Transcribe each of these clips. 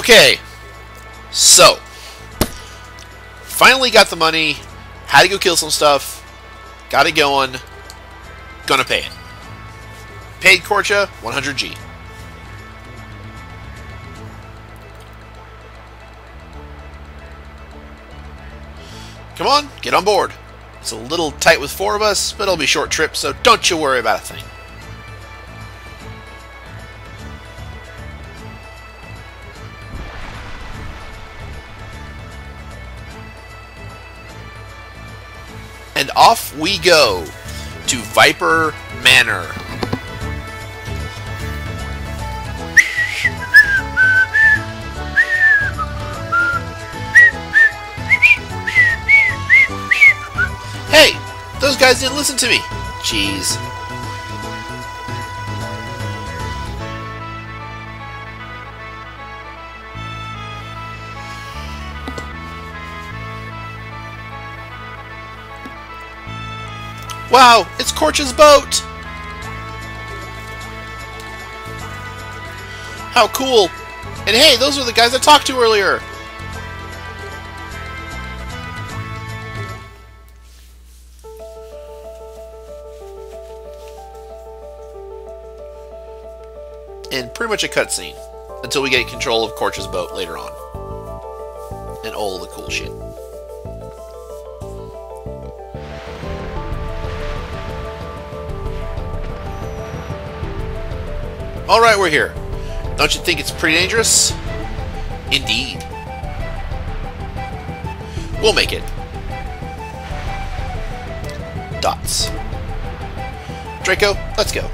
Okay, so finally got the money, had to go kill some stuff, got it going, gonna pay it. Paid Korcha 100G. Come on, get on board. It's a little tight with four of us, but it'll be a short trip, so don't you worry about a thing. And off we go to Viper Manor. Hey, those guys didn't listen to me. Jeez. Wow, it's Korcha's boat! How cool! And hey, those are the guys I talked to earlier! And pretty much a cutscene, until we get control of Korcha's boat later on. And all the cool shit. Alright, we're here. Don't you think it's pretty dangerous? Indeed. We'll make it. Dots. Draco, let's go.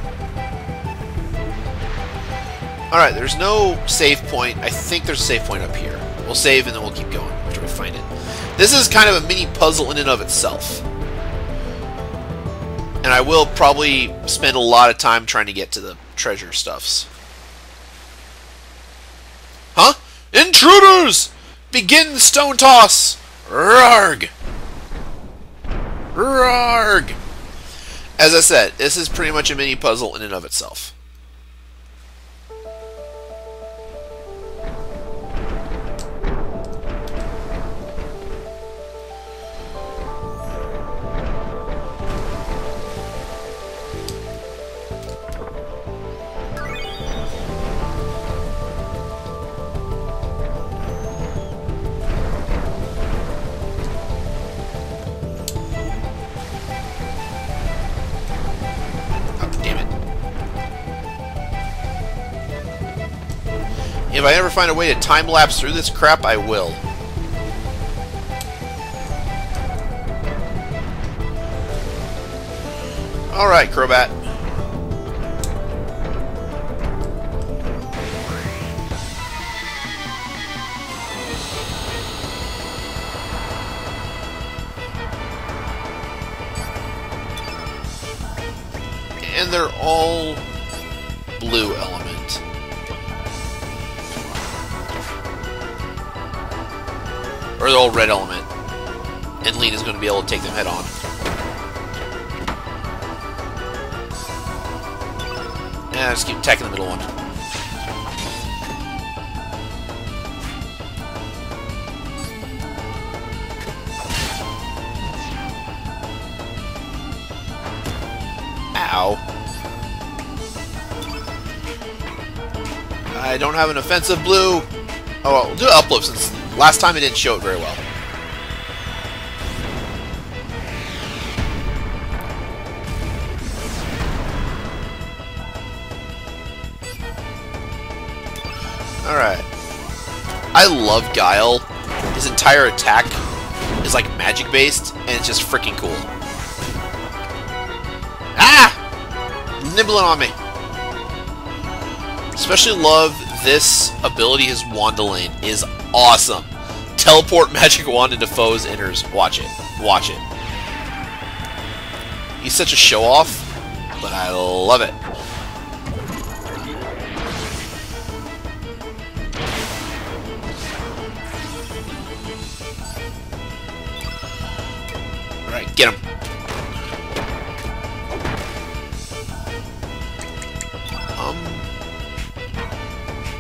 Alright, there's no save point. I think there's a save point up here. We'll save and then we'll keep going until we find it. This is kind of a mini puzzle in and of itself. And I will probably spend a lot of time trying to get to the treasure stuffs. Huh? Intruders! Begin the stone toss! Rarg! Rarg! As I said, this is pretty much a mini puzzle in and of itself. If I ever find a way to time-lapse through this crap, I will. Alright, Crobat. And they're all blue elements. Or the old red element. And Lena's going to be able to take them head on. Yeah, just keep attacking the middle one. Ow. I don't have an offensive blue. Oh, we'll do up loops since last time it didn't show it very well. Alright. I love Guile. His entire attack is like magic based and it's just freaking cool. Ah! Nibbling on me. Especially love this ability, his Wandalane is awesome. Teleport magic wand into foes, enters. Watch it. Watch it. He's such a show-off, but I love it. Alright, get him.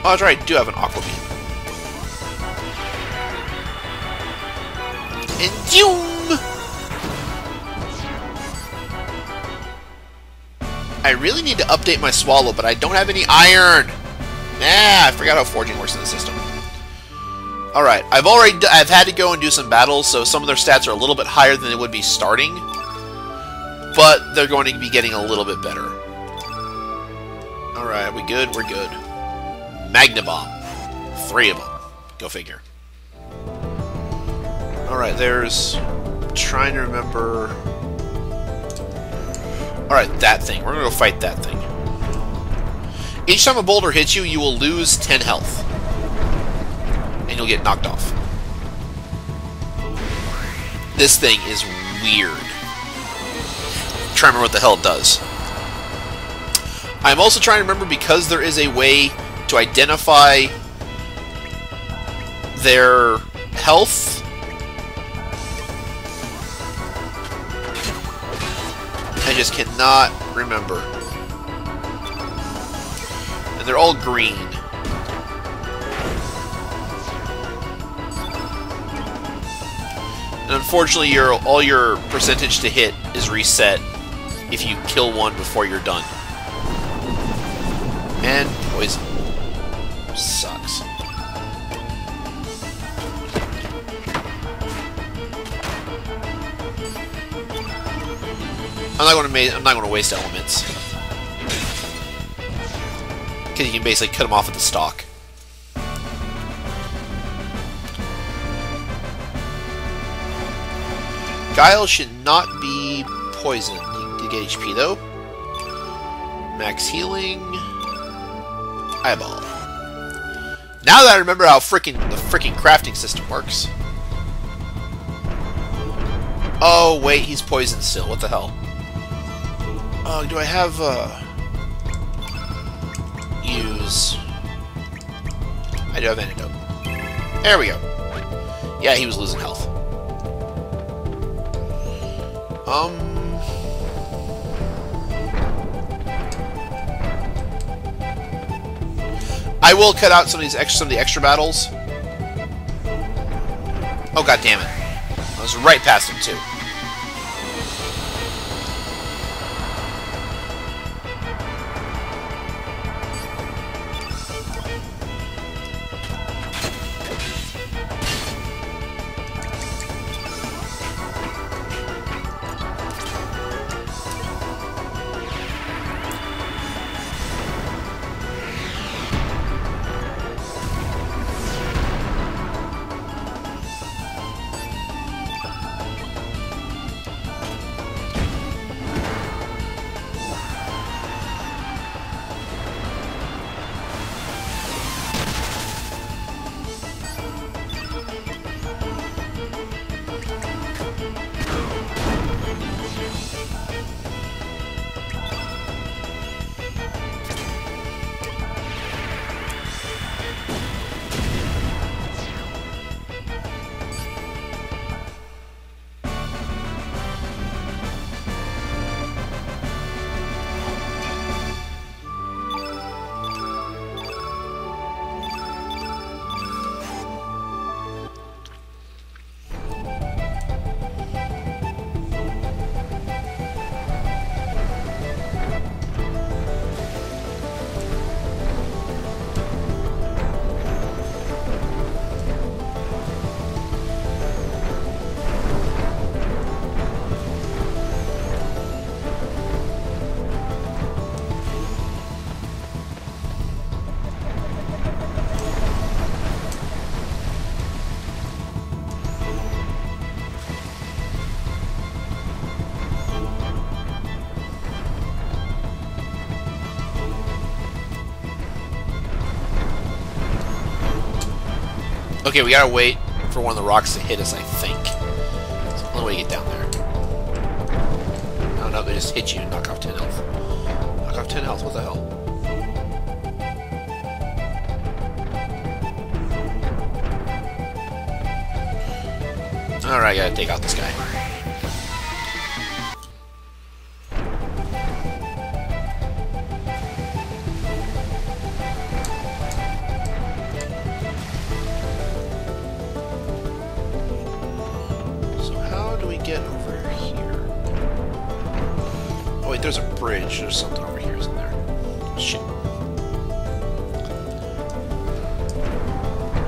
Oh, that's right, I do have an Aqua Beam. and doom! I really need to update my Swallow, but I don't have any iron! Nah, I forgot how forging works in the system. Alright, I've had to go and do some battles, so some of their stats are a little bit higher than they would be starting. But they're going to be getting a little bit better. Alright, we good? We're good. Magnabomb. 3 of them. Go figure. Alright, there's... I'm trying to remember... Alright, that thing. We're gonna go fight that thing. Each time a boulder hits you, you will lose 10 health. And you'll get knocked off. This thing is weird. Try to remember what the hell it does. I'm also trying to remember, because there is a way to identify their health. I just cannot remember. And they're all green. And unfortunately, all your percentage to hit is reset if you kill one before you're done. And poison. Sucks. I'm not going to waste elements, because you can basically cut them off at the stock. Guile should not be poisoned. You get HP though. Max healing. Eyeball. Now that I remember how the freaking crafting system works. Oh wait, he's poisoned still. What the hell? Oh, do I have use? I do have antidote. There we go. Yeah, he was losing health. I will cut out some of the extra battles. Oh god damn it! I was right past him too. Okay, we gotta wait for one of the rocks to hit us, I think. That's the only way to get down there. I don't know, they just hit you and knock off 10 health. Knock off 10 health, what the hell? Alright, gotta take out this guy. get over here? Oh wait, there's a bridge. There's something over here, isn't there? Shit.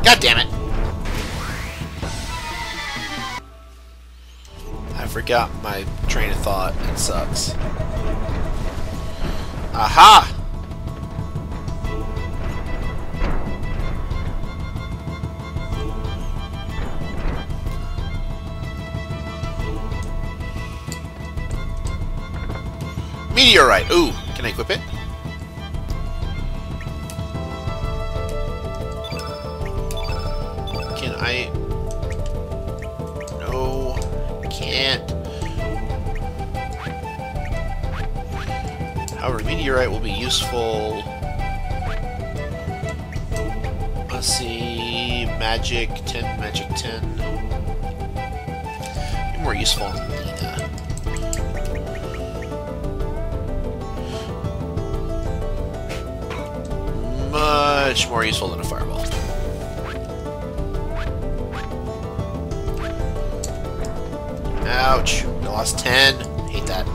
God damn it! I forgot my train of thought. It sucks. Aha! Meteorite! Ooh, can I equip it? Can I... No, I can't. However, Meteorite will be useful... Let's see... Magic 10, Magic 10. Be more useful on Lena. Much more useful than a fireball. Ouch. I lost 10. Hate that.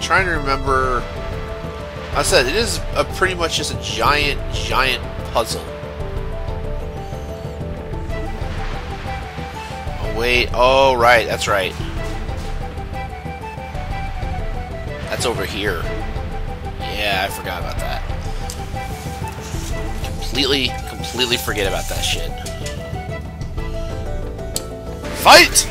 Trying to remember, I said it is a pretty much just a giant puzzle. Oh wait, oh right, that's right. That's over here. Yeah, I forgot about that. Completely forget about that shit. Fight!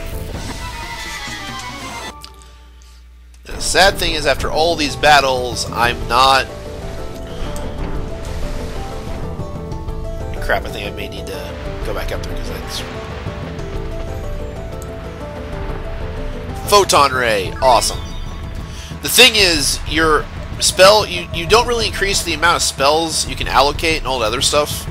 Sad thing is, after all these battles, I'm not... Crap, I think I may need to go back up there, because that's... Photon Ray! Awesome. The thing is, your spell... You don't really increase the amount of spells you can allocate and all that other stuff.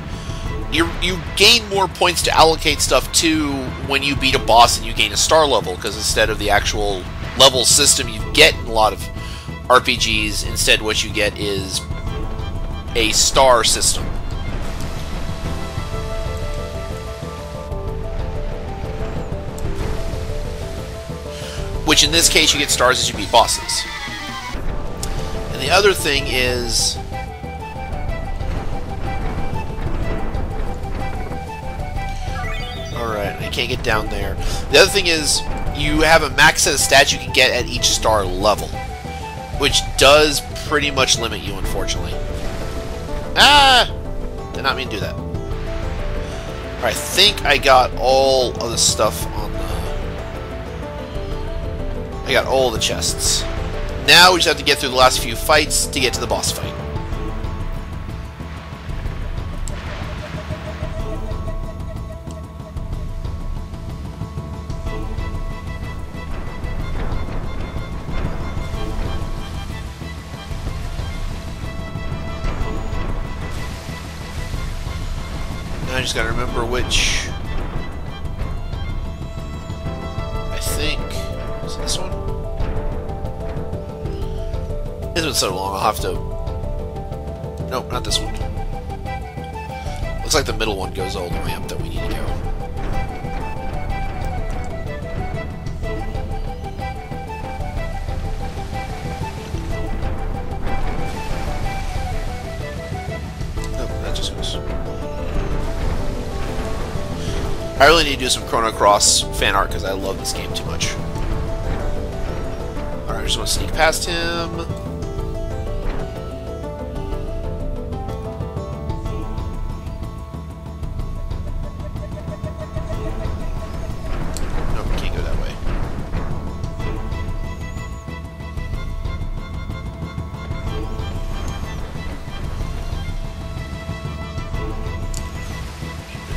You gain more points to allocate stuff to when you beat a boss and you gain a star level, because instead of the actual... level system you get in a lot of RPGs, instead what you get is a star system. Which in this case you get stars as you beat bosses. And the other thing is... Alright, I can't get down there. The other thing is... you have a max set of stats you can get at each star level, which does pretty much limit you, unfortunately. Ah! Did not mean to do that. Alright, I think I got all of the stuff on the... I got all the chests. Now we just have to get through the last few fights to get to the boss fight. I just gotta remember which. I think is it this one? It's been so long. I'll have to. Nope, not this one. Looks like the middle one goes all the way up that we need to go. I really need to do some Chrono Cross fan art because I love this game too much. Alright, I just want to sneak past him. Nope, we can't go that way.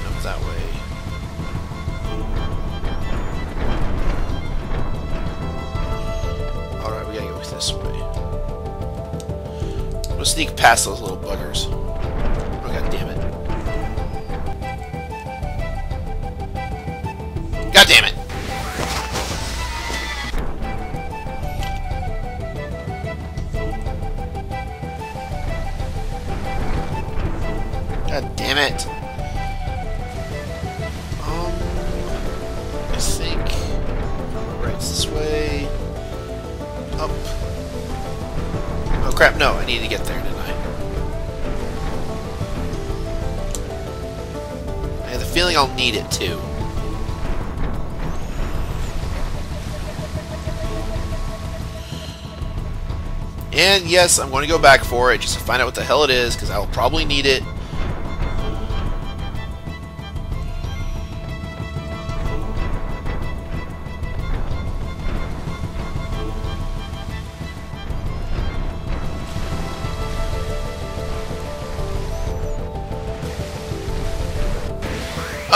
Nope, that way. This way. I'm gonna sneak past those little buggers. Oh, god damn it. God damn it. I think right's this way. Up. Oh crap, no, I need to get there, didn't I? I have the feeling I'll need it too. And yes, I'm going to go back for it just to find out what the hell it is, because I'll probably need it.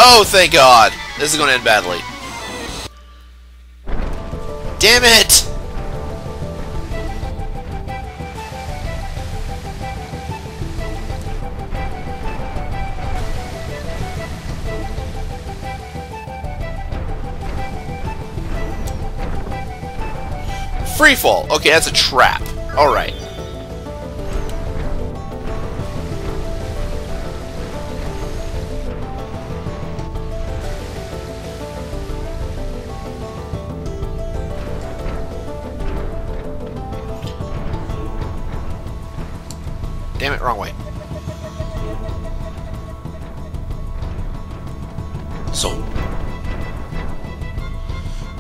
Oh, thank God! This is going to end badly. Damn it! Free fall. Okay, that's a trap. All right. Damn it, wrong way. So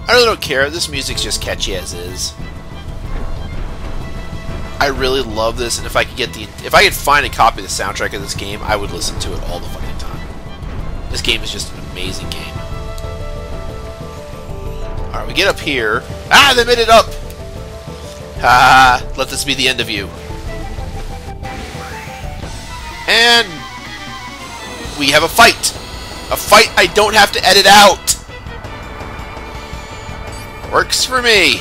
I really don't care. This music's just catchy as is. I really love this, and if I could find a copy of the soundtrack of this game, I would listen to it all the fucking time. This game is just an amazing game. Alright, we get up here. Ah, they made it up! Ha ah, let this be the end of you. And we have a fight! A fight I don't have to edit out! Works for me!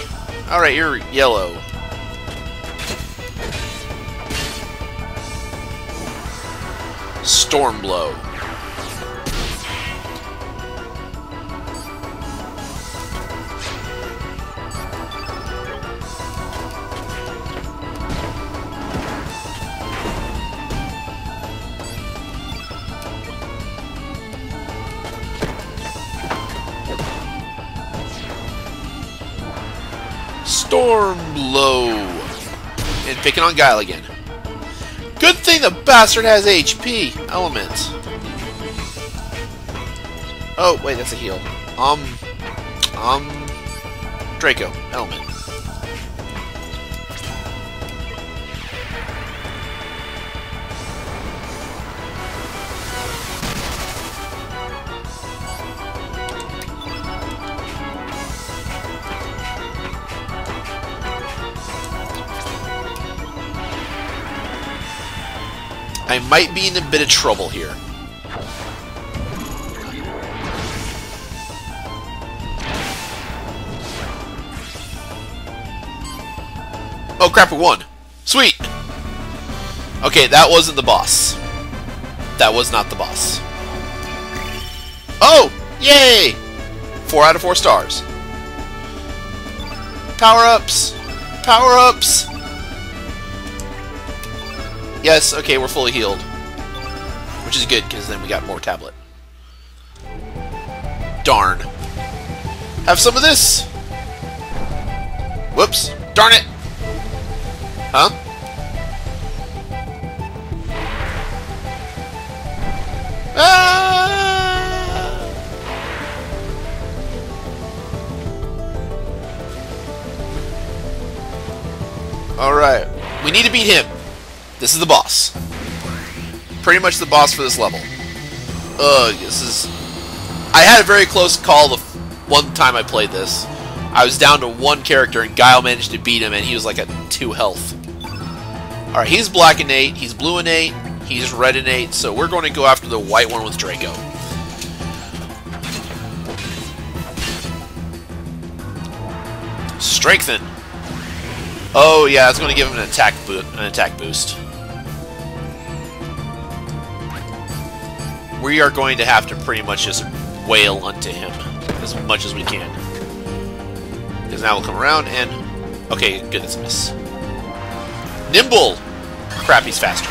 Alright, you're yellow. Stormblow. Stormblow. And picking on Guile again. Good thing the bastard has HP element. Oh, wait, that's a heal. Drako element. I might be in a bit of trouble here. Oh crap, we won! Sweet! Okay, that wasn't the boss. That was not the boss. Oh! Yay! 4 out of 4 stars. Power-ups! Power-ups! Yes, okay, we're fully healed. Which is good, because then we got more tablet. Darn. Have some of this! Whoops. Darn it! Huh? Ah! Alright. We need to beat him. This is the boss. Pretty much the boss for this level. Ugh, this is... I had a very close call the one time I played this. I was down to 1 character, and Guile managed to beat him, and he was like at 2 health. Alright, he's black innate, he's blue innate, he's red innate, so we're going to go after the white one with Drako. Strengthen. Oh yeah, that's going to give him an attack boost. We are going to have to pretty much just wail unto him as much as we can. Because now we'll come around and... Okay, good, that's a miss. Nimble! Crap, he's faster.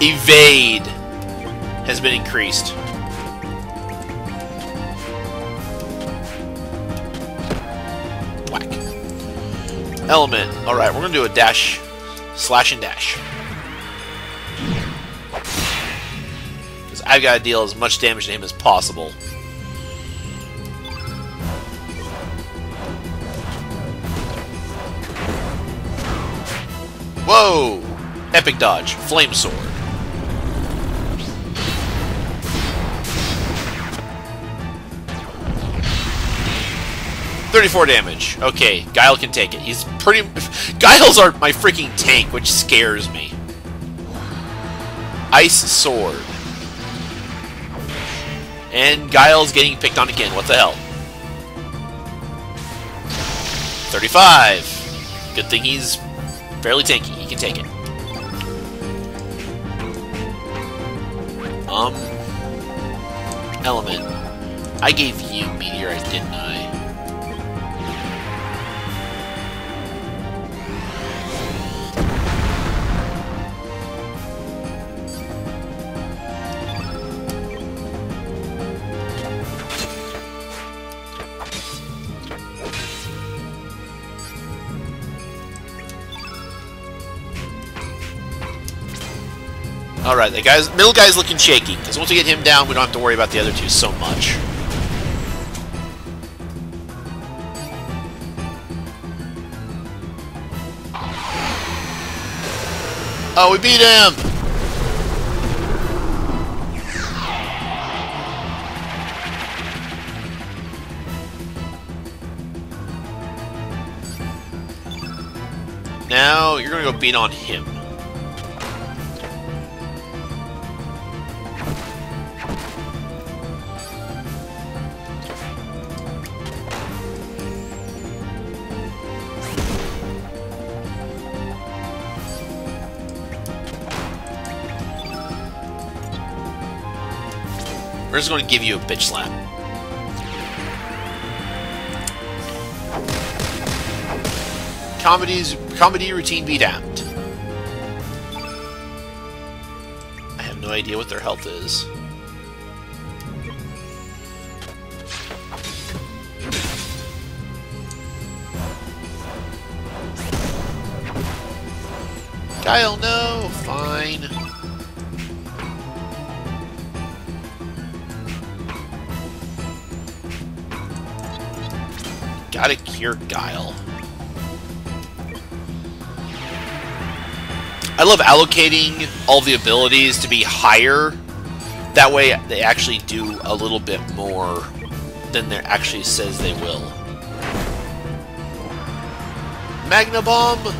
Evade has been increased. Whack. Element. Alright, we're gonna do a dash. Slash and dash. Because I've got to deal as much damage to him as possible. Whoa! Epic dodge. Flame sword. .34 damage. Okay, Guile can take it. He's pretty... Guiles are my freaking tank, which scares me. Ice sword. And Guile's getting picked on again. What the hell? 35. Good thing he's fairly tanky. He can take it. Element. I gave you Meteorite, didn't I? Alright, the guys, middle guy's looking shaky, because once we get him down, we don't have to worry about the other two so much. Oh, we beat him! Now, you're going to go beat on him. We're just going to give you a bitch slap. Comedy routine be damned. I have no idea what their health is. Guile, no! Fine. Gotta cure Guile. I love allocating all the abilities to be higher. That way they actually do a little bit more than there actually says they will. Magnabomb!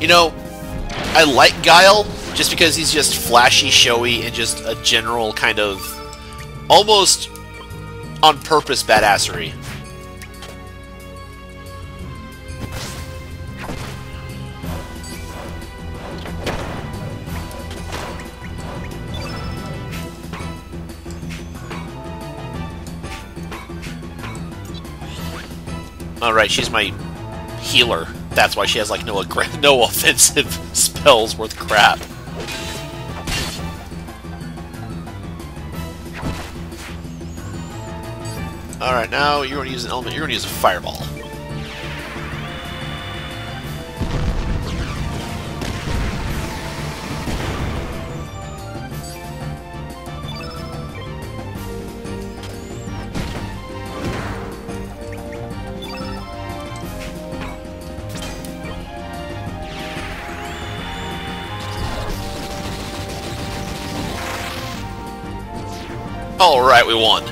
You know, I like Guile just because he's just flashy, showy, and just a general kind of almost on purpose badassery. Alright, she's my healer. That's why she has, like, no offensive spells worth crap. Alright, now you're going to use an element. You're going to use a fireball. Alright, we won.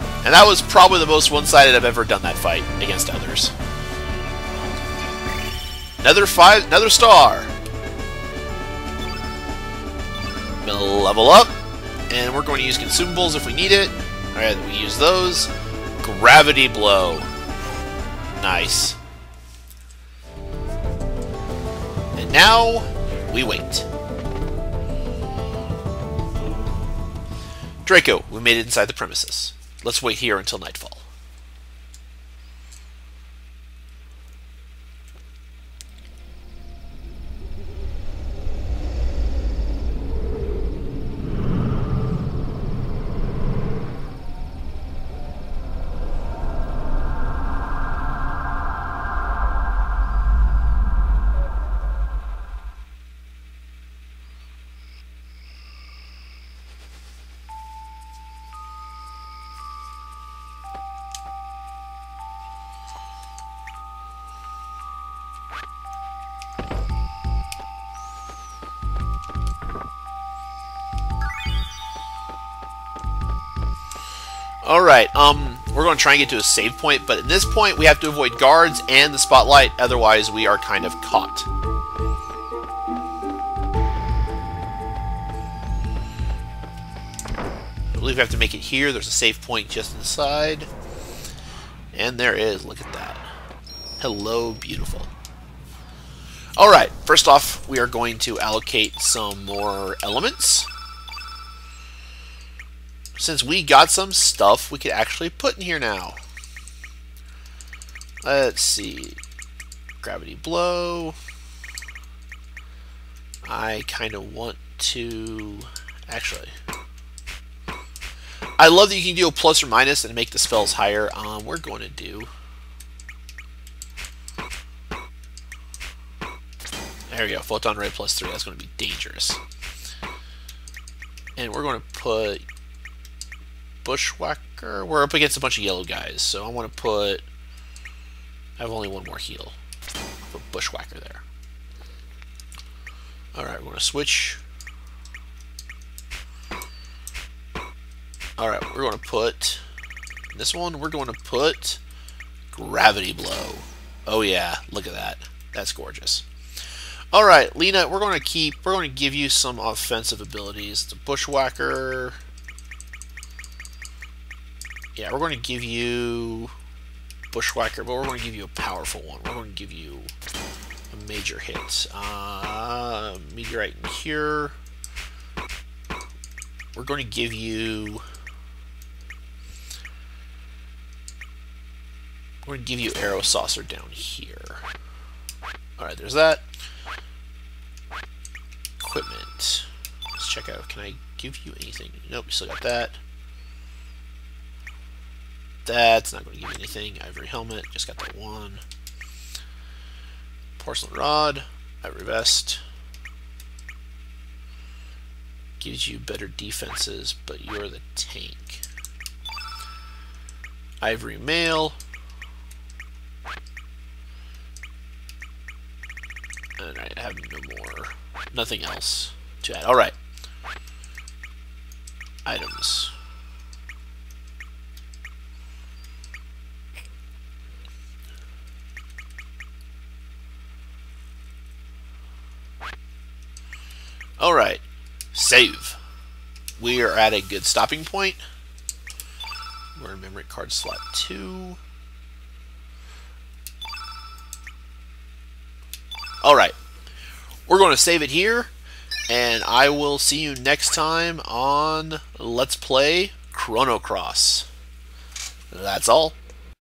And that was probably the most one-sided I've ever done that fight against others. Another star! I'm gonna level up, and we're going to use consumables if we need it. Alright, we use those. Gravity blow. Nice. And now, we wait. Draco, we made it inside the premises. Let's wait here until nightfall. Alright, we're going to try and get to a save point, but at this point we have to avoid guards and the spotlight, otherwise we are kind of caught. I believe we have to make it here. There's a save point just inside. And there is, look at that. Hello, beautiful. Alright, first off, we are going to allocate some more elements. Since we got some stuff we could actually put in here now. Let's see. Gravity blow. I kind of want to... Actually. I love that you can do a plus or minus and make the spells higher. We're going to do... There we go. Photon Ray +3. That's going to be dangerous. And we're going to put... Bushwhacker. We're up against a bunch of yellow guys, so I want to put... I have only one more heal. Put Bushwhacker there. Alright, we're going to switch. Alright, we're going to put... This one, we're going to put... Gravity Blow. Oh yeah, look at that. That's gorgeous. Alright, Lena, we're going to keep... We're going to give you some offensive abilities. The Bushwhacker... Yeah, we're going to give you Bushwhacker, but we're going to give you a powerful one. We're going to give you a major hit. Meteorite in here. We're going to give you... We're going to give you Arrow Saucer down here. Alright, there's that. Equipment. Let's check out. Can I give you anything? Nope, we still got that. That's not going to give you anything. Ivory helmet, just got that one. Porcelain rod, ivory vest. Gives you better defenses, but you're the tank. Ivory mail. And I have no more. Nothing else to add. Alright. Items. Alright, save. We are at a good stopping point. We're in memory card slot 2. Alright, we're going to save it here, and I will see you next time on Let's Play Chrono Cross. That's all.